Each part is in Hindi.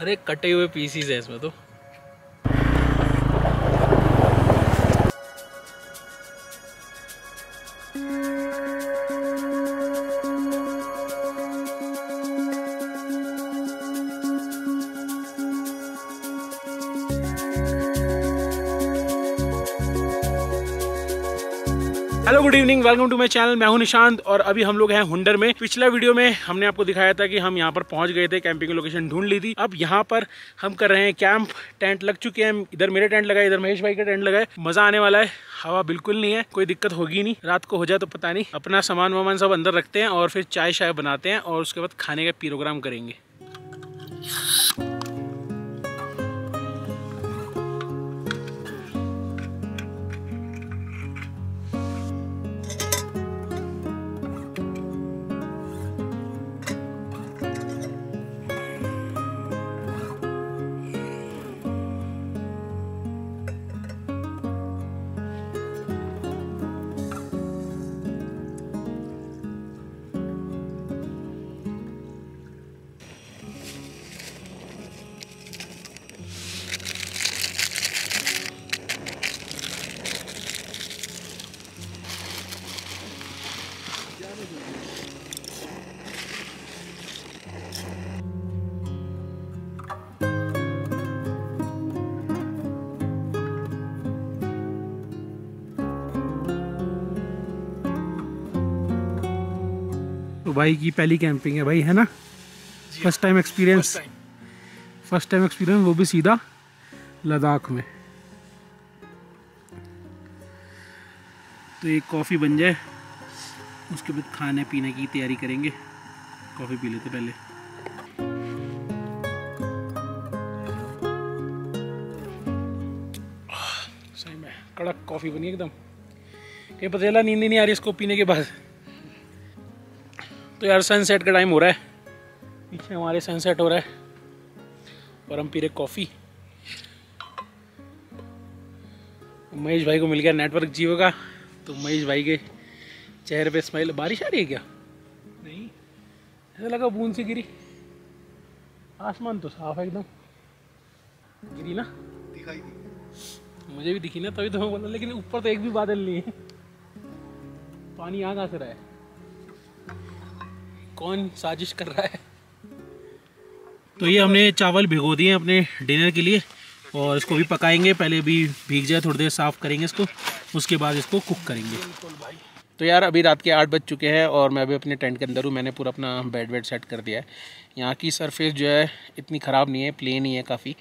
अरे कटे हुए पीसीज हैं इसमें तो। Hello good evening, welcome to my channel. मैं हूं निशांत और अभी हम लोग हैं हुंडर में। पिछला वीडियो में हमने आपको दिखाया था कि हम यहां पर पहुंच गए थे, कैंपिंग लोकेशन ढूंढ ली थी। अब यहां पर हम कर रहे हैं कैंप, टेंट लग चुके हैं। इधर मेरे टेंट लगा है, इधर महेश भाई का टेंट लगा है। मजा आने वाला है, हवा बिल्कुल नहीं है, कोई दिक्कत होगी नहीं। रात को हो जाए तो पता नहीं। अपना सामान वामान सब अंदर रखते हैं और फिर चाय शाय बनाते हैं और उसके बाद खाने का प्रोग्राम करेंगे। तो भाई की पहली कैंपिंग है भाई, है ना? फर्स्ट टाइम एक्सपीरियंस, वो भी सीधा लद्दाख में। तो एक कॉफ़ी बन जाए, उसके बाद खाने पीने की तैयारी करेंगे। कॉफ़ी पी लेते पहले। सही में कड़क कॉफ़ी बनी एकदम। ये पतेला नींद नहीं आ रही इसको पीने के बाद। तो यार सनसेट का टाइम हो रहा है, पीछे हमारे सनसेट हो रहा है और हम पी रहे कॉफ़ी। महेश भाई को मिल गया नेटवर्क जियो का, तो महेश भाई के चेहरे पे स्माइल। बारिश आ रही है क्या? नहीं, ऐसा लगा बूंद से गिरी। आसमान तो साफ है एकदम। गिरी ना, दिखाई दी, मुझे भी दिखी ना, तभी तो मैं बोला। लेकिन ऊपर तो एक भी बादल नहीं है। पानी आ कहाँ से रहा है? कौन साजिश कर रहा है? तो ये हमने चावल भिगो दिए अपने डिनर के लिए और इसको भी पकाएंगे। पहले भी भीग जाए, थोड़ी देर साफ करेंगे इसको, उसके बाद इसको कुक करेंगे। तो यार अभी रात के 8 बज चुके हैं और मैं अभी अपने टेंट के अंदर हूँ। मैंने पूरा अपना बेड वेड सेट कर दिया है। यहाँ की सरफेस जो है इतनी ख़राब नहीं है, प्लेन ही है काफ़ी,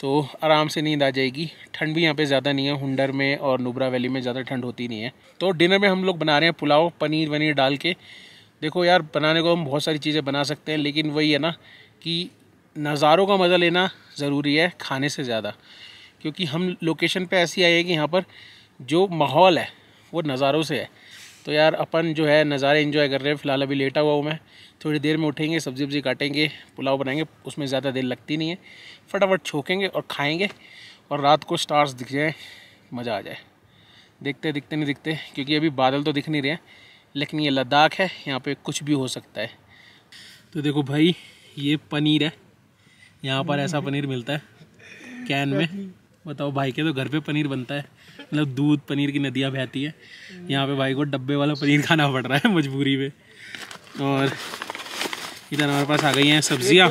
तो आराम से नींद आ जाएगी। ठंड भी यहाँ पे ज़्यादा नहीं है। हुंडर में और नुब्रा वैली में ज़्यादा ठंड होती नहीं है। तो डिनर में हम लोग बना रहे हैं पुलाव, पनीर वनीर डाल के। देखो यार, बनाने को हम बहुत सारी चीज़ें बना सकते हैं, लेकिन वही है ना कि नज़ारों का मज़ा लेना ज़रूरी है खाने से ज़्यादा। क्योंकि हम लोकेशन पे ऐसी आए हैं कि यहाँ पर जो माहौल है वो नज़ारों से है। तो यार अपन जो है नज़ारे एंजॉय कर रहे हैं। फ़िलहाल अभी लेटा हुआ हूँ मैं। थोड़ी देर में उठेंगे, सब्ज़ी वब्जी काटेंगे, पुलाव बनाएंगे, उसमें ज़्यादा देर लगती नहीं है। फटाफट छोकेंगे और खाएँगे और रात को स्टार्स दिख जाए, मज़ा आ जाए। दिखते दिखते नहीं दिखते, क्योंकि अभी बादल तो दिख नहीं रहे हैं, लेकिन ये लद्दाख है, यहाँ पे कुछ भी हो सकता है। तो देखो भाई, ये पनीर है। यहाँ पर ऐसा पनीर मिलता है कैन में। बताओ भाई के तो घर पे पनीर बनता है, मतलब दूध पनीर की नदियाँ बहती है। यहाँ पे भाई को डब्बे वाला पनीर खाना पड़ रहा है मजबूरी में। और इधर हमारे पास आ गई हैं सब्जियाँ।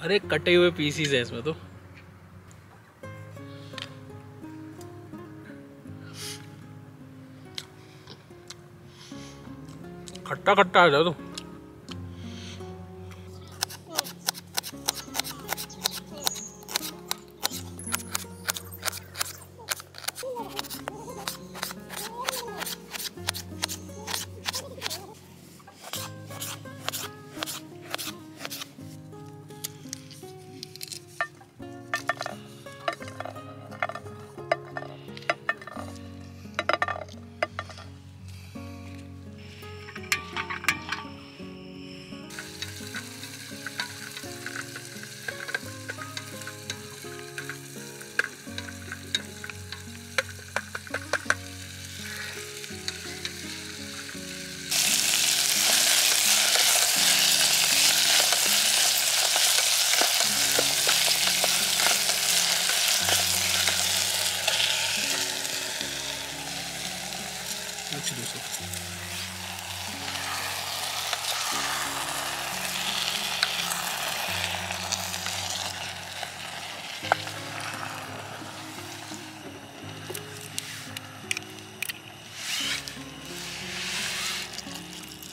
अरे कटे हुए पीसीज हैं इसमें तो। खट्टा खट्टा आ जाओ तो। कुछ दूसरे।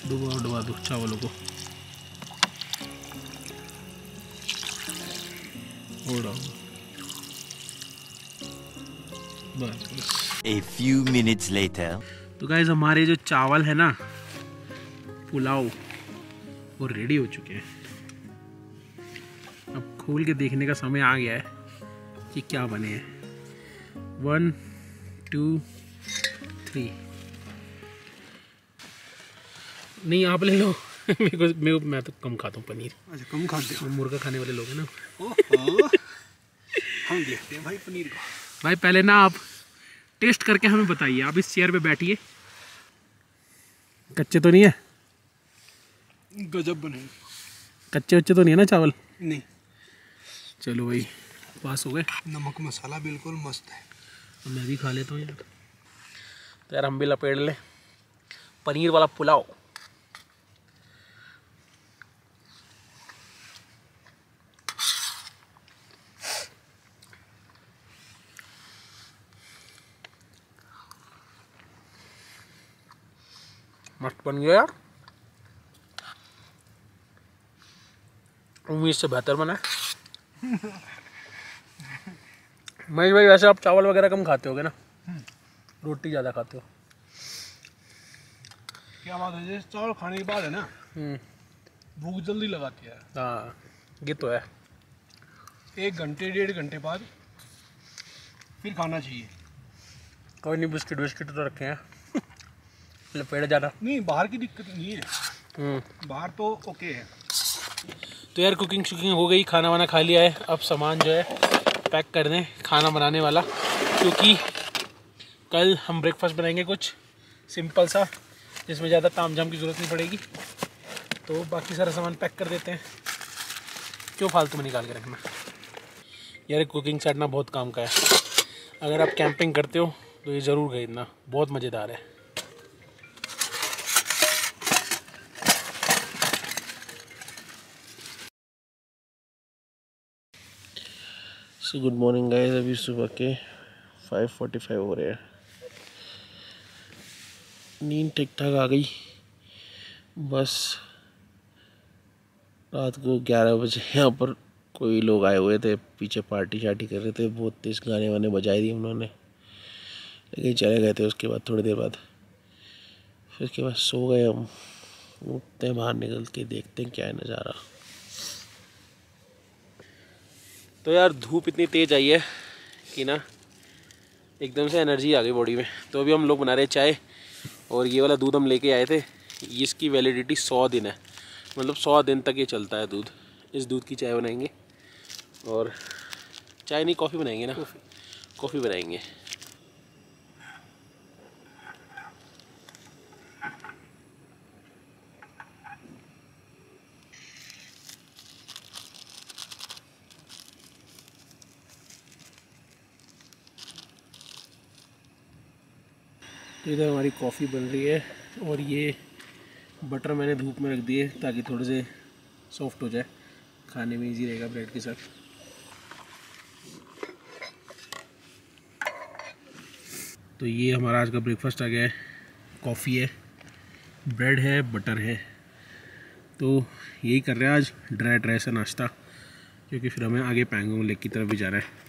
डुबा दो चावलों को A few minutes later. तो गाइज हमारे जो चावल है ना पुलाव वो रेडी हो चुके हैं। अब खोल के देखने का समय आ गया है कि क्या बने हैं। 1 2 3 नहीं आप ले लो। मैं तो कम खाता हूँ पनीर। अच्छा कम खाते हो? मुर्गा खाने वाले लोग हैं ना। ओहो हम देखते हैं भाई पनीर को। भाई पहले ना आप टेस्ट करके हमें बताइए। आप इस चेयर पे बैठिए। कच्चे तो नहीं है? गजब बने। कच्चे उच्चे तो नहीं है ना चावल? नहीं। चलो भाई पास हो गए। नमक मसाला बिल्कुल मस्त है। तो मैं भी खा लेता हूँ यार। तो यार हम भी लपेट लें पनीर वाला पुलाव। मस्त बन गया यार। उम्मीद से बेहतर बना है। महेश भाई वैसे आप चावल वगैरह कम खाते होगे ना? रोटी ज़्यादा खाते हो। क्या बात है, जैसे चावल खाने के बाद है ना भूख जल्दी लगाती है। हाँ ये तो है। 1 घंटे 1.5 घंटे बाद फिर खाना चाहिए। कोई नहीं बिस्किट बिस्किट तो रखे हैं। लपेट जाना नहीं, बाहर की दिक्कत नहीं है, बाहर तो ओके है। तो यार कुकिंग शुकिंग हो गई, खाना वाना खा लिया है। अब सामान जो है पैक कर दें खाना बनाने वाला, क्योंकि कल हम ब्रेकफास्ट बनाएंगे कुछ सिंपल सा जिसमें ज़्यादा ताम झाम की ज़रूरत नहीं पड़ेगी। तो बाकी सारा सामान पैक कर देते हैं, क्यों फालतू में निकाल के रखना। यार कुकिंग सेट ना बहुत काम का है। अगर आप कैंपिंग करते हो तो ये ज़रूर खरीदना, बहुत मज़ेदार है। सो गुड मॉर्निंग गाइस, अभी सुबह के 5:45 हो रहे हैं। नींद ठीक ठाक आ गई, बस रात को 11 बजे यहाँ पर कोई लोग आए हुए थे, पीछे पार्टी शार्टी कर रहे थे। बहुत तेज गाने वाने बजाए थे उन्होंने, लेकिन चले गए थे उसके बाद, थोड़ी देर बाद। फिर उसके बाद सो गए हम। उठते हैं, बाहर निकल के देखते हैं क्या है नज़ारा। तो यार धूप इतनी तेज़ आई है कि ना एकदम से एनर्जी आ गई बॉडी में। तो अभी हम लोग बना रहे चाय, और ये वाला दूध हम लेके आए थे। इसकी वैलिडिटी 100 दिन है, मतलब 100 दिन तक ये चलता है दूध। इस दूध की चाय बनाएंगे, और चाय नहीं कॉफ़ी बनाएंगे ना, कॉफ़ी बनाएंगे। इधर हमारी कॉफ़ी बन रही है, और ये बटर मैंने धूप में रख दिए ताकि थोड़े से सॉफ्ट हो जाए, खाने में इजी रहेगा ब्रेड के साथ। तो ये हमारा आज का ब्रेकफास्ट आ गया है। कॉफ़ी है, ब्रेड है, बटर है। तो यही कर रहे हैं आज, ड्राई सा नाश्ता, क्योंकि फिर हमें आगे पैंगोंग लेक की तरफ भी जाना है।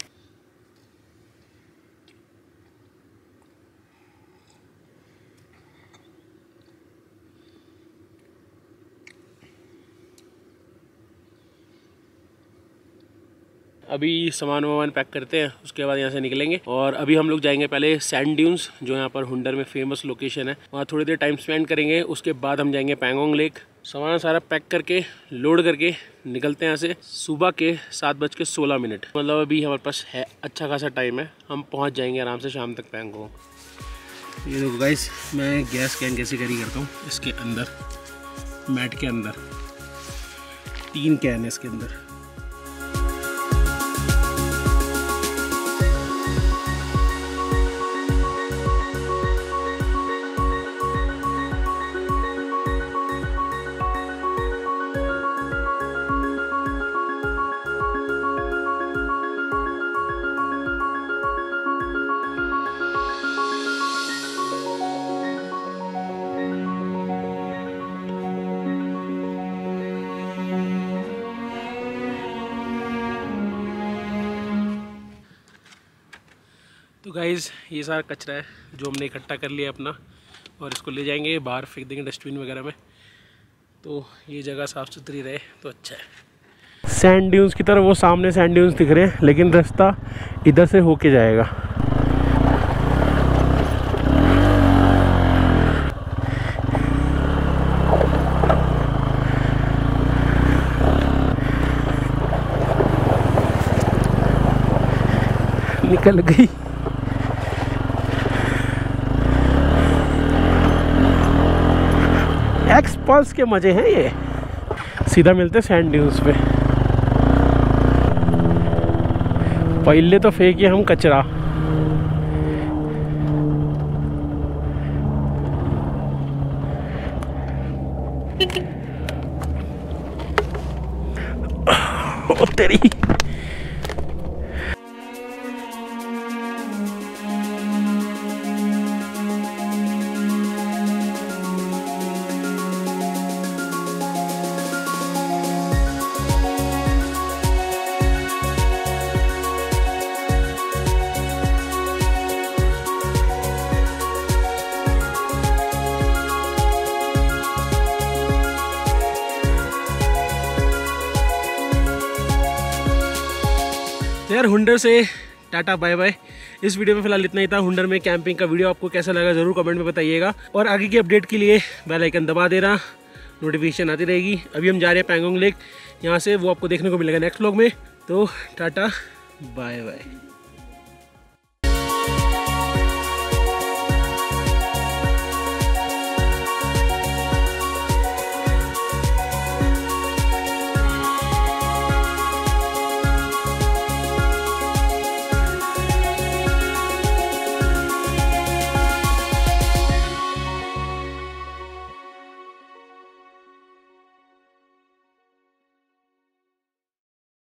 अभी सामान वामान पैक करते हैं, उसके बाद यहाँ से निकलेंगे। और अभी हम लोग जाएंगे पहले सैंड ड्यून्स, जो यहाँ पर हुंडर में फेमस लोकेशन है, वहाँ थोड़ी देर टाइम स्पेंड करेंगे। उसके बाद हम जाएंगे पैंगोंग लेक। सामान सारा पैक करके लोड करके निकलते हैं यहाँ से। सुबह के 7:16, मतलब अभी हमारे पास है अच्छा खासा टाइम है। हम पहुँच जाएंगे आराम से शाम तक पैंगोंग। ये देखो गाइस, मैं गैस कैन कैसे कैरी करता हूँ। इसके अंदर, मैट के अंदर 3 कैन है इसके अंदर। तो गाइज़ ये सारा कचरा है जो हमने इकट्ठा कर लिया अपना, और इसको ले जाएंगे बाहर फेंक देंगे डस्टबिन वगैरह में, तो ये जगह साफ़ सुथरी रहे तो अच्छा है। सैंड ड्यून्स की तरफ, वो सामने सैंड ड्यून्स दिख रहे हैं, लेकिन रास्ता इधर से होके जाएगा। निकल गई। एक्सपल्स के मजे हैं ये। सीधा मिलते सैंड ड्यून्स पे। पहले तो फेंकिए हम कचरा। ओ तेरी यार। हुंडर से टाटा बाय बाय। इस वीडियो में फिलहाल इतना ही था। हुंडर में कैंपिंग का वीडियो आपको कैसा लगा ज़रूर कमेंट में बताइएगा, और आगे की अपडेट के लिए बेल आइकन दबा देना, नोटिफिकेशन आती रहेगी। अभी हम जा रहे हैं पैंगोंग लेक, यहाँ से वो आपको देखने को मिलेगा नेक्स्ट व्लॉग में। तो टाटा बाय बाय।